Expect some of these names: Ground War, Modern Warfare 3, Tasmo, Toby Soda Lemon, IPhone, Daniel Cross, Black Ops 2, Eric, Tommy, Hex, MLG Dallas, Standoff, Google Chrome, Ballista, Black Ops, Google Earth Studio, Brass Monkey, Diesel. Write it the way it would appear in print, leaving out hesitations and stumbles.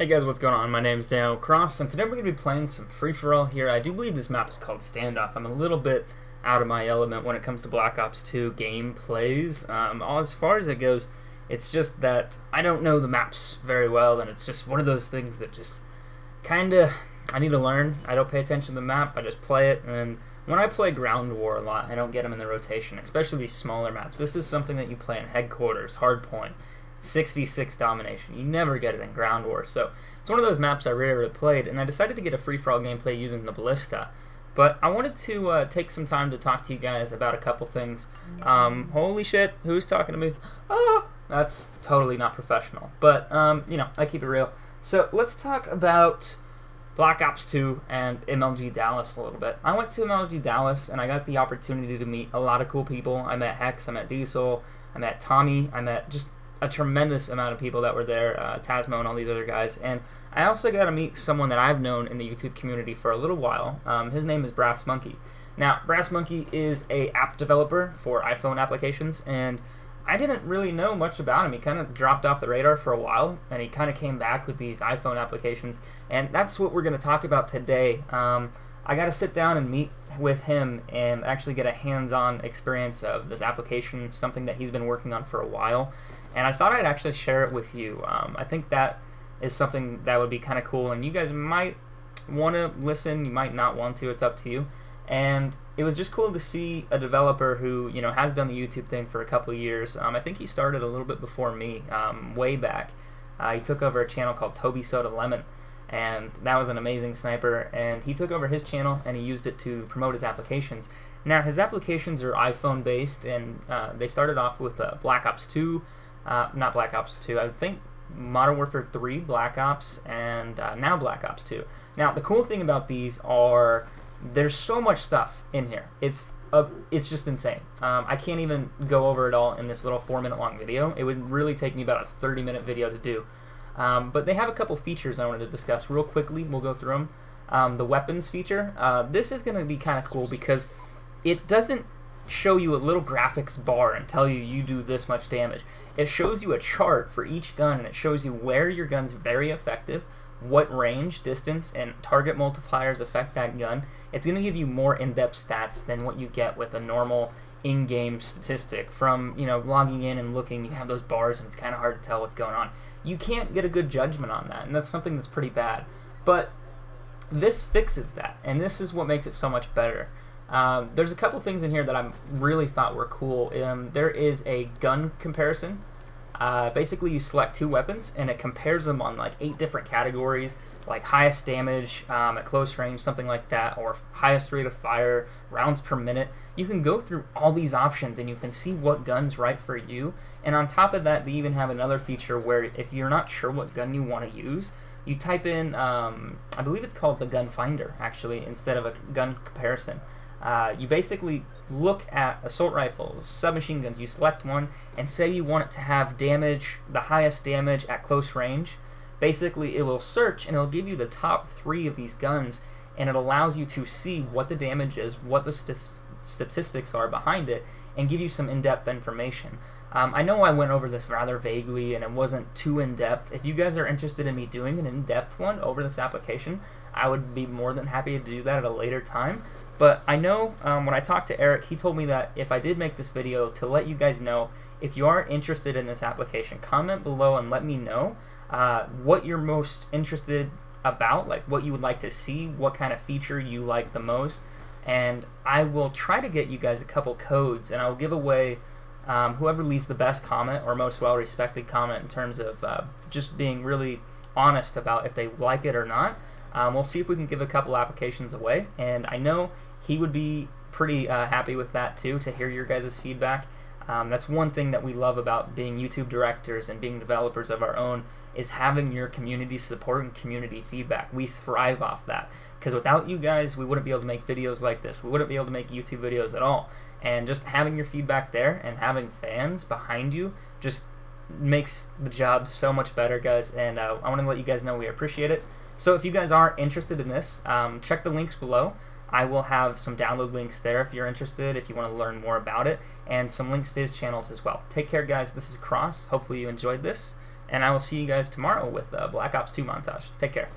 Hey guys, what's going on? My name is Daniel Cross, and today we're going to be playing some free-for-all here. I do believe this map is called Standoff. I'm a little bit out of my element when it comes to Black Ops 2 gameplays. As far as it goes, it's just that I don't know the maps very well, and it's just one of those things that just kind of I need to learn. I don't pay attention to the map, I just play it, and when I play Ground War a lot, I don't get them in the rotation, especially these smaller maps. This is something that you play in Headquarters, Hardpoint, 6v6 domination. You never get it in Ground War, so it's one of those maps I rarely played, and I decided to get a free-for-all gameplay using the Ballista. But I wanted to take some time to talk to you guys about a couple things. Holy shit, who's talking to me? Ah, that's totally not professional, but you know, I keep it real. So let's talk about Black Ops 2 and MLG Dallas a little bit. I went to MLG Dallas and I got the opportunity to meet a lot of cool people. I met Hex, I met Diesel, I met Tommy, I met just a tremendous amount of people that were there, Tasmo and all these other guys, and I also got to meet someone that I've known in the YouTube community for a little while. His name is Brass Monkey. Now, Brass Monkey is an app developer for iPhone applications, and I didn't really know much about him. He kind of dropped off the radar for a while, and he kind of came back with these iPhone applications, and that's what we're going to talk about today. I got to sit down and meet with him and actually get a hands-on experience of this application, something that he's been working on for a while. And I thought I'd actually share it with you. I think that is something that would be kind of cool, and you guys might want to listen, you might not want to, it's up to you. And it was just cool to see a developer who, you know, has done the YouTube thing for a couple years. I think he started a little bit before me, way back. He took over a channel called Toby Soda Lemon, and that was an amazing sniper, and he took over his channel and he used it to promote his applications. Now, his applications are iPhone based, and they started off with Black Ops 2, not Black Ops 2, I think Modern Warfare 3, Black Ops, and now Black Ops 2. Now, the cool thing about these are there's so much stuff in here. It's just insane. I can't even go over it all in this little 4-minute long video. It would really take me about a 30-minute video to do. But they have a couple features I wanted to discuss real quickly. We'll go through them. The weapons feature. This is going to be kind of cool because it doesn't show you a little graphics bar and tell you you do this much damage. It shows you a chart for each gun, and it shows you where your gun's very effective, what range, distance, and target multipliers affect that gun. It's going to give you more in-depth stats than what you get with a normal in-game statistic. From, you know, logging in and looking, you have those bars, and it's kind of hard to tell what's going on. You can't get a good judgment on that, and that's something that's pretty bad. But this fixes that, and this is what makes it so much better. There's a couple things in here that I really thought were cool. There is a gun comparison. Basically, you select two weapons, and it compares them on like 8 different categories, like highest damage at close range, something like that, or highest rate of fire, rounds per minute. You can go through all these options, and you can see what gun's right for you. And on top of that, they even have another feature where if you're not sure what gun you want to use, you type in, I believe it's called the gun finder, actually, instead of a gun comparison. You basically look at assault rifles, submachine guns, you select one, and say you want it to have damage, the highest damage at close range. Basically, it will search, and it'll give you the top 3 of these guns, and it allows you to see what the damage is, what the statistics are behind it, and give you some in-depth information. I know I went over this rather vaguely, and it wasn't too in-depth. If you guys are interested in me doing an in-depth one over this application, I would be more than happy to do that at a later time. But I know when I talked to Eric, he told me that if I did make this video, to let you guys know, if you are interested in this application, comment below and let me know what you're most interested about, like what you would like to see, what kind of feature you like the most, and I will try to get you guys a couple codes, and I will give away whoever leaves the best comment or most well-respected comment in terms of just being really honest about if they like it or not. We'll see if we can give a couple applications away, and I know he would be pretty happy with that too, to hear your guys' feedback. That's one thing that we love about being YouTube directors and being developers of our own, is having your community support and community feedback. We thrive off that, because without you guys, we wouldn't be able to make videos like this. We wouldn't be able to make YouTube videos at all. And just having your feedback there and having fans behind you just makes the job so much better, guys. And I want to let you guys know we appreciate it. So if you guys are interested in this, check the links below. I will have some download links there if you're interested, if you want to learn more about it, and some links to his channels as well. Take care, guys. This is Cross. Hopefully you enjoyed this, and I will see you guys tomorrow with Black Ops 2 montage. Take care.